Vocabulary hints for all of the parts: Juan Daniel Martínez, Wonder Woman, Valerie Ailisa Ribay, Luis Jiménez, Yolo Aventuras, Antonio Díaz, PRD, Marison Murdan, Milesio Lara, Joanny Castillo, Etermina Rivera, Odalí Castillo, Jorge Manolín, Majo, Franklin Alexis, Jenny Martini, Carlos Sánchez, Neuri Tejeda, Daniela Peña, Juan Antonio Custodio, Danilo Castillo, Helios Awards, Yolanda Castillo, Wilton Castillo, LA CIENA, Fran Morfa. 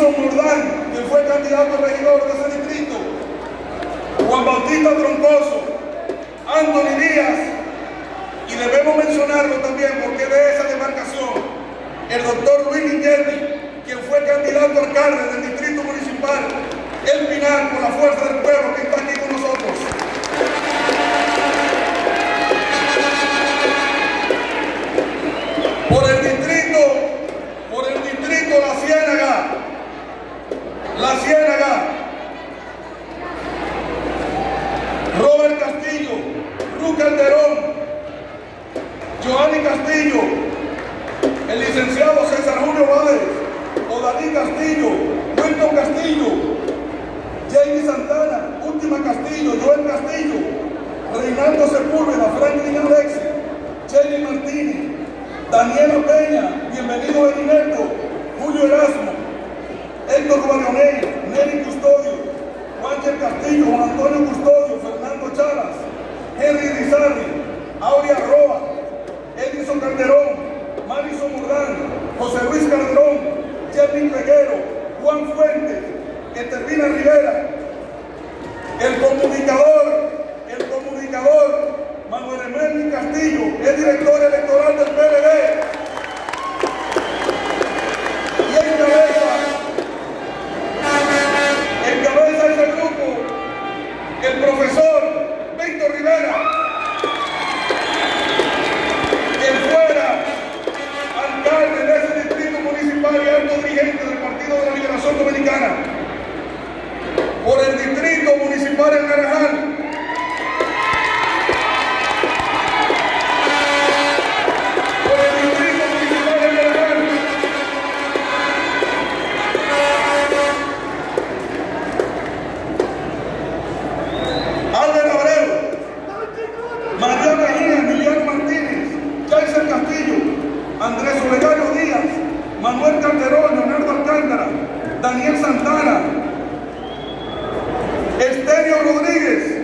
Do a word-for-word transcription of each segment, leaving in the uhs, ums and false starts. Wilson Burdán, quien fue candidato a regidor de ese distrito, Juan Bautista Troncoso, Antonio Díaz, y debemos mencionarlo también porque de esa demarcación, el doctor Luis Jiménez, quien fue candidato a alcalde del distrito municipal El Pinar, con la fuerza del pueblo que está aquí con nosotros. Por el distrito, por el distrito La Ciénaga, La Ciénaga, Robert Castillo, Luca Alterón, Joanny Castillo, el licenciado César Julio Váez, Odalí Castillo, Wilton Castillo, Jamie Santana, Última Castillo, Joel Castillo, Reinaldo Sepúlveda, Franklin Alexis, Jenny Martini, Daniela Peña, bienvenido Benito, Julio Erasmo, Héctor Marionel, Nelly Custodio, Joel Castillo, Juan Antonio Custodio, Fernando Charas, Henry Rizarri, Aurea Roa, Edison Calderón, Marison Murdan, José Luis Calderón, Jeffrey Reguero, Juan Fuentes, Etermina Rivera, el comunicador, el comunicador Manuel Emel Castillo, el director electoral del P R D, y encabeza, encabeza ese grupo, el profesor Víctor Rivera, quien fuera alcalde de ese distrito municipal y alto dirigente del Partido de la Liberación Dominicana. Por el distrito municipal El Naranjal, por el distrito municipal El Naranjal, Álvaro Abreu, María Mejía, Emiliano Martínez, César Castillo, Andrés Olegario Díaz, Manuel Calderón, Leonardo Alcántara, Daniel Santana, Estelio Rodríguez,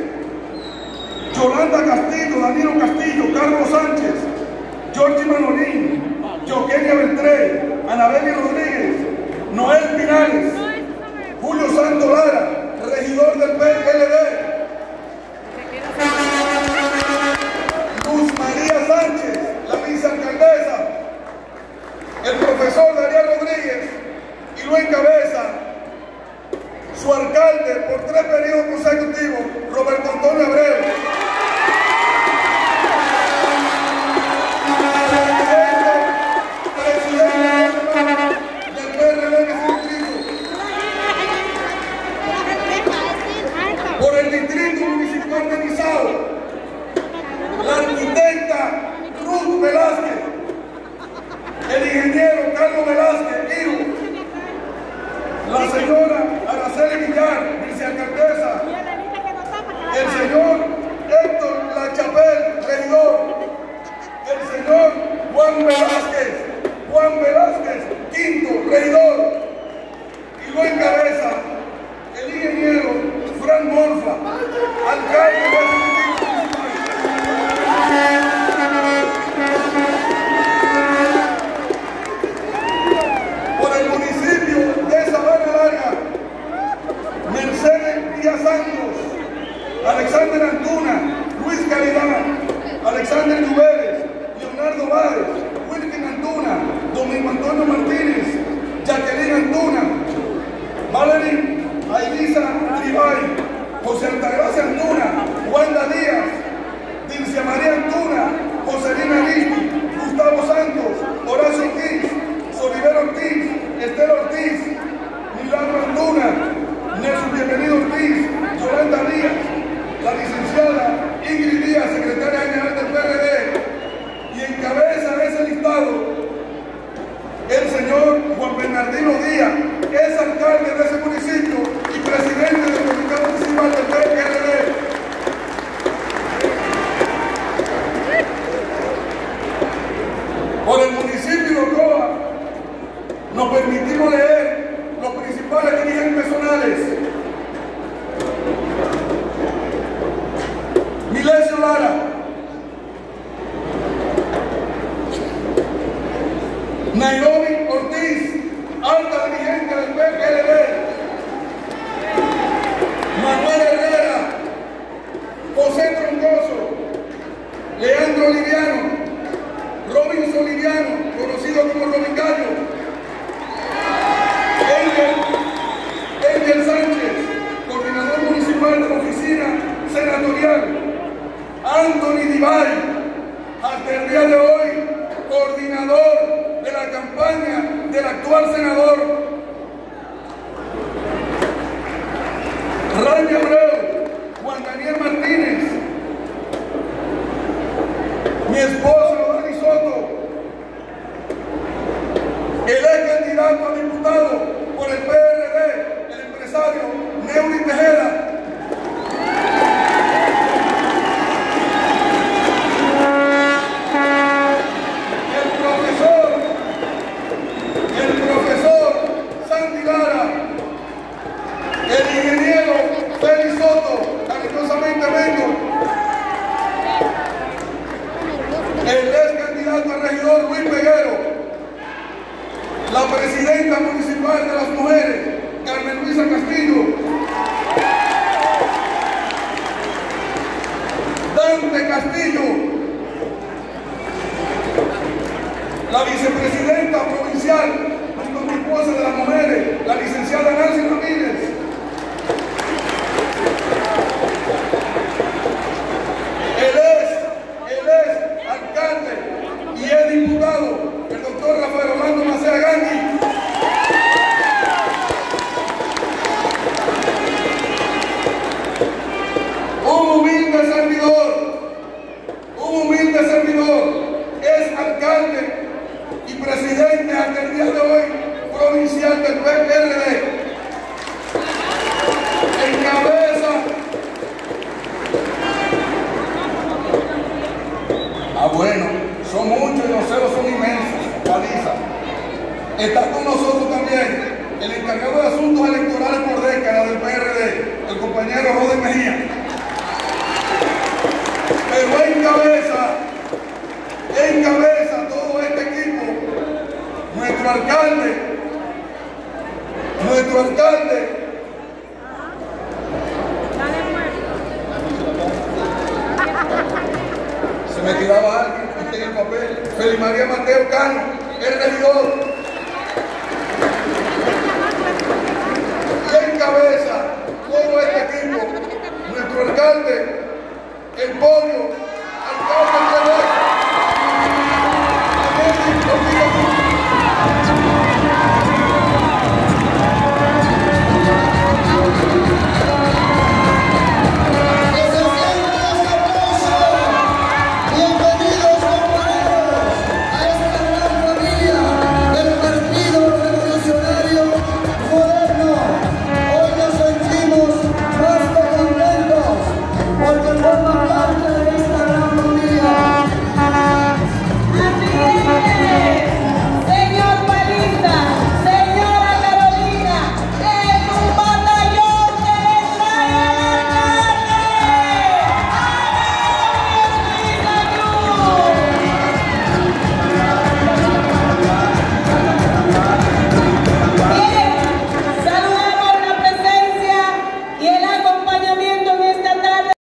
Yolanda Castillo, Danilo Castillo, Carlos Sánchez, Jorge Manolín, Joquenia Beltré, Anabel Rodríguez, Noel Pinares, Julio Santo Lara, regidor del P L D, Luz María Sánchez, la vicealcaldesa, el profesor Daniel Rodríguez, y lo encabeza su alcalde por tres periodos consecutivos, Roberto Antonio Abreu. Presidente, presidente del P R D distrito. Por el distrito municipal organizado, la arquitecta Ruth Velázquez, el ingeniero Carlos Velázquez, hijo, la señora Araceli Villar, vicealcaldesa, el señor Héctor Lachapel, regidor, el señor Juan Velázquez, Juan Velázquez, quinto, regidor, y lo encabeza el ingeniero Fran Morfa, alcalde de la ciudad. Alexander Antuna, Luis Calidad, Alexander Lluveres, Leonardo Váez, Wilton Antuna, Domingo Antonio Martínez, Jacqueline Antuna, Valerie Ailisa Ribay, José Altagracia Antuna, Wanda Díaz, Dilcia María Antuna, Joselina Listi, Gustavo Santos, Horacio Ortiz, Solivero Ortiz, Estela Ortiz, Milagro Antuna, Nelson Bienvenido Ortiz, Yolanda Díaz, la licenciada Ingrid Díaz, secretaria general del P R D, y encabeza ese listado el señor Juan Bernardino Díaz, es alcalde de ese municipio y presidente del Comité Municipal del P R D. Por el municipio de Ocoa nos permitimos leer los principales dirigentes zonales. Milesio Lara, Nairobi Ortiz, alta dirigente del P P L. senador Ray Abreu, Juan Daniel Martínez, mi esposa Odalí Soto, el ex candidato a diputado por el P R D, el empresario Neuri Tejeda, presidenta municipal de las mujeres, Carmen Luisa Castillo, Dante Castillo, la vicepresidenta provincial junto con mi esposa de las mujeres, la licenciada Nancy Ramírez, el ex, el ex alcalde y el diputado, el doctor Rafael Orlando Macea Gandhi, presidente hasta el día de hoy provincial del P R D, encabeza ah bueno, son muchos y los ceros son inmensos, Paliza. Está con nosotros también el encargado de asuntos electorales por décadas del P R D, el compañero Robert Mejía, pero encabeza encabeza nuestro alcalde, nuestro alcalde